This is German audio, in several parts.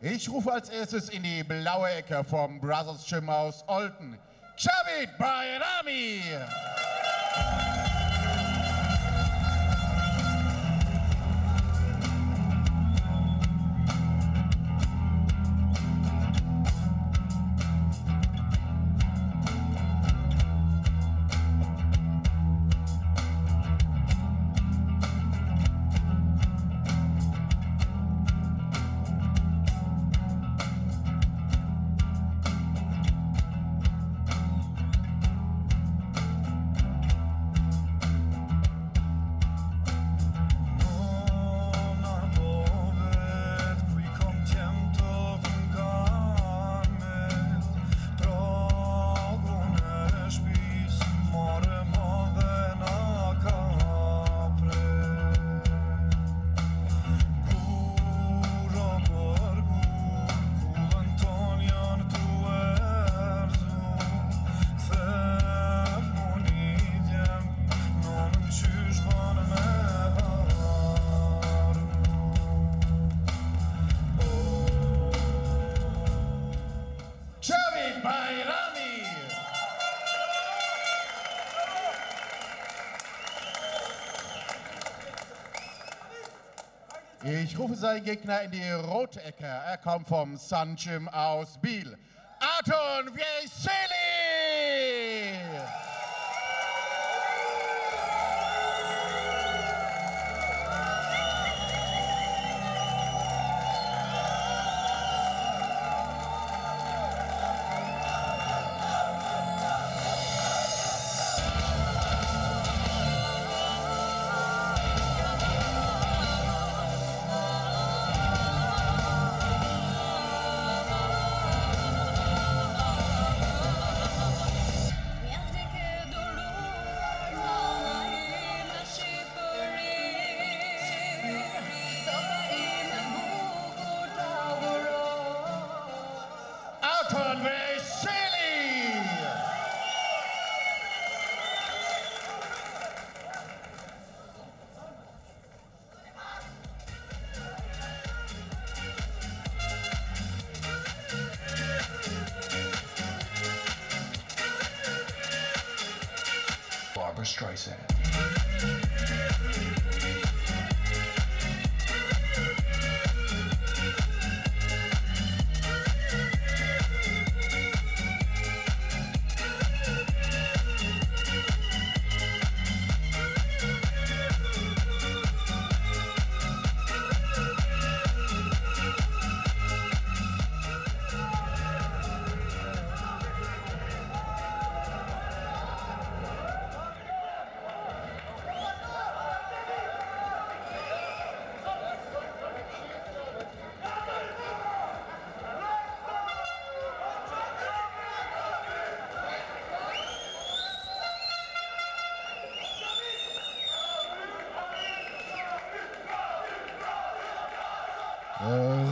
Ich rufe als erstes in die blaue Ecke vom Brothers Gym aus Olten, Xhavit Bajrami. Ich rufe seinen Gegner in die rote Ecke. Er kommt vom Sungym aus Biel.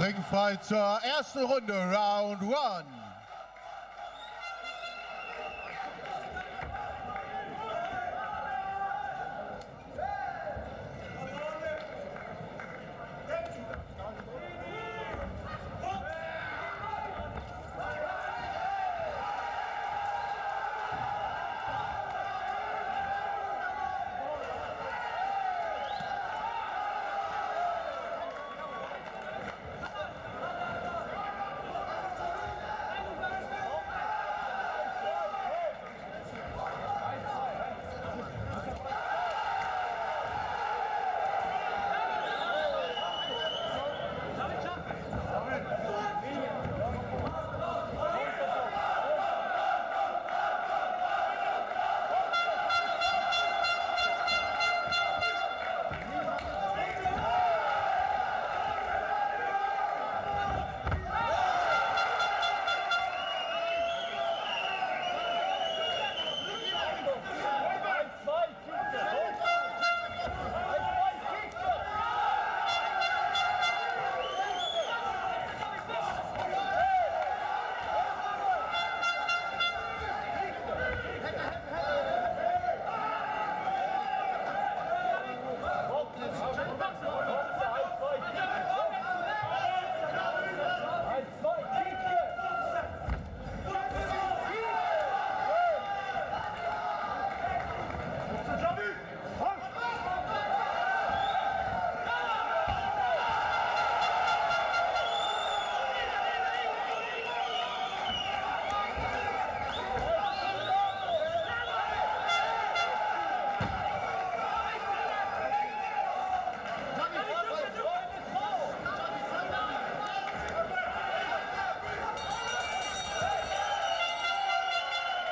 Ringfrei zur ersten Runde, Round 1.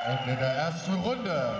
Ende der ersten Runde.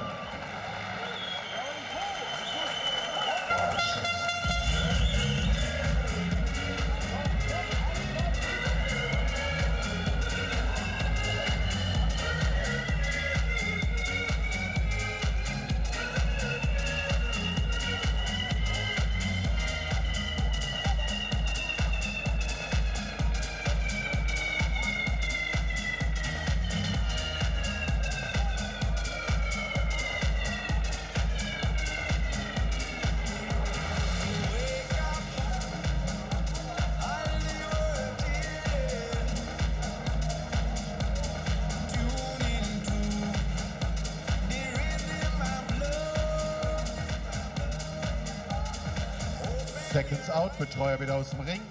Seconds out, Betreuer wieder aus dem Ring.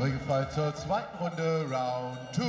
Ring frei zur zweiten Runde, Round 2.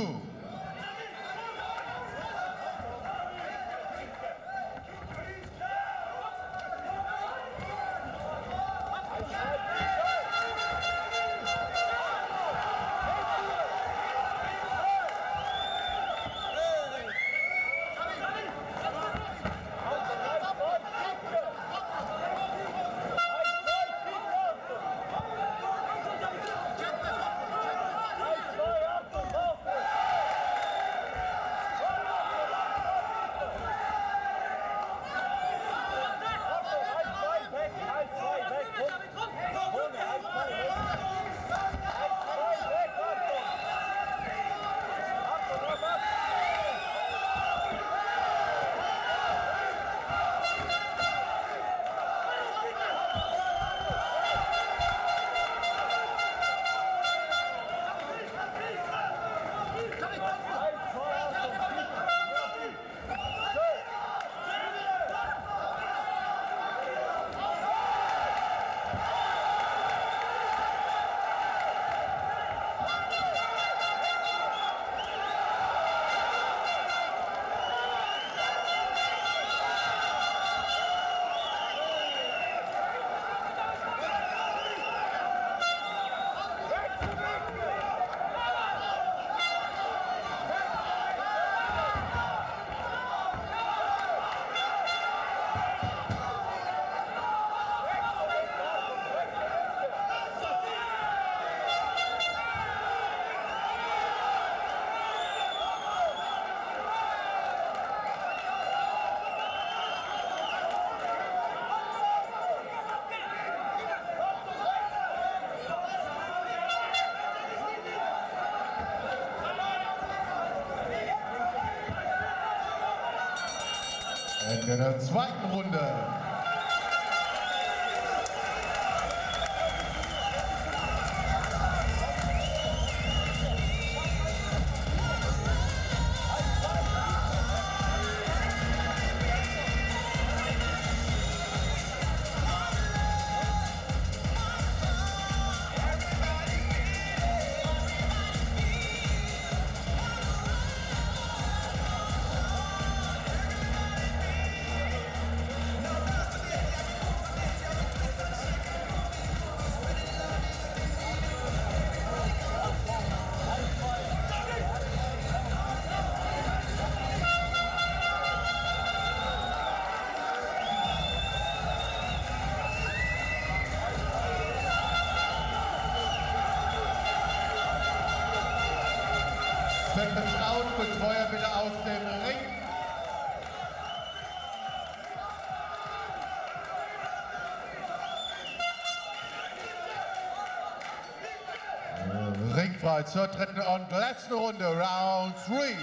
In der zweiten Runde. Seconds out, Betreuer wieder aus dem Ring. Ringfrei zur dritten und letzten Runde, Round 3.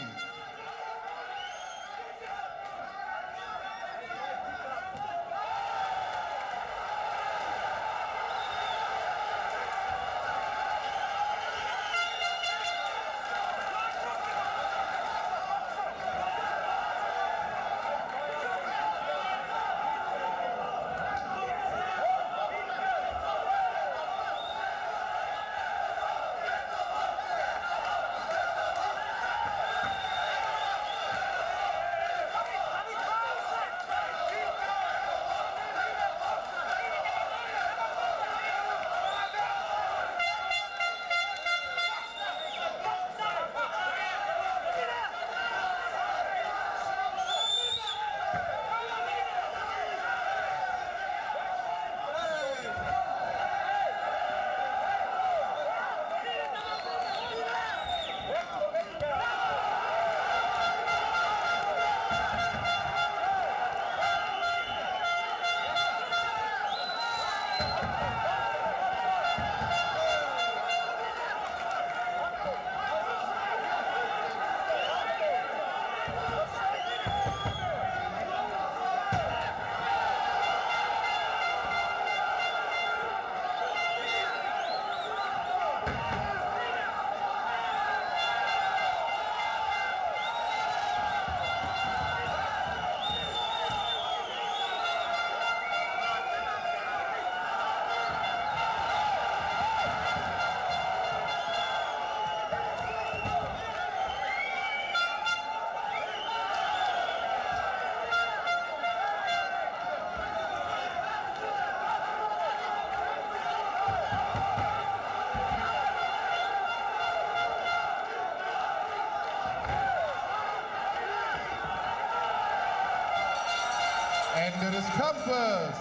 Ende des Kampfes.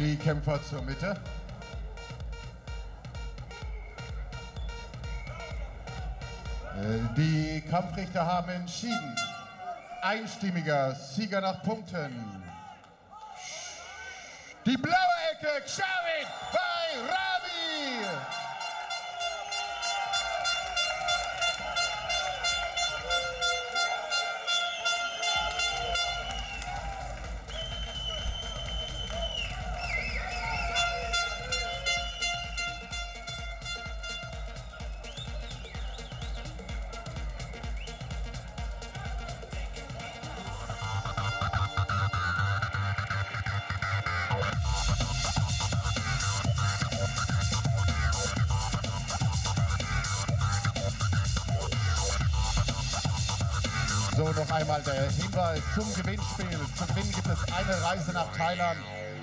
Die Kämpfer zur Mitte. Die Kampfrichter haben entschieden. Einstimmiger Sieger nach Punkten. Die blaue Ecke, Xhavit Bajrami. So, noch einmal der Hinweis zum Gewinnspiel. Zum Gewinn gibt es eine Reise nach Thailand.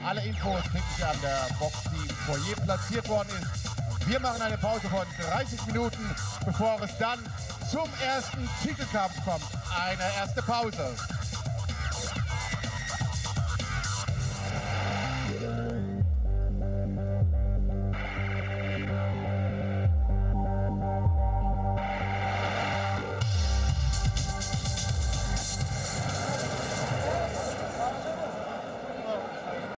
Alle Infos finden Sie an der Box, die im Foyer platziert worden ist. Wir machen eine Pause von 30 Minuten, bevor es dann zum ersten Titelkampf kommt. Eine erste Pause.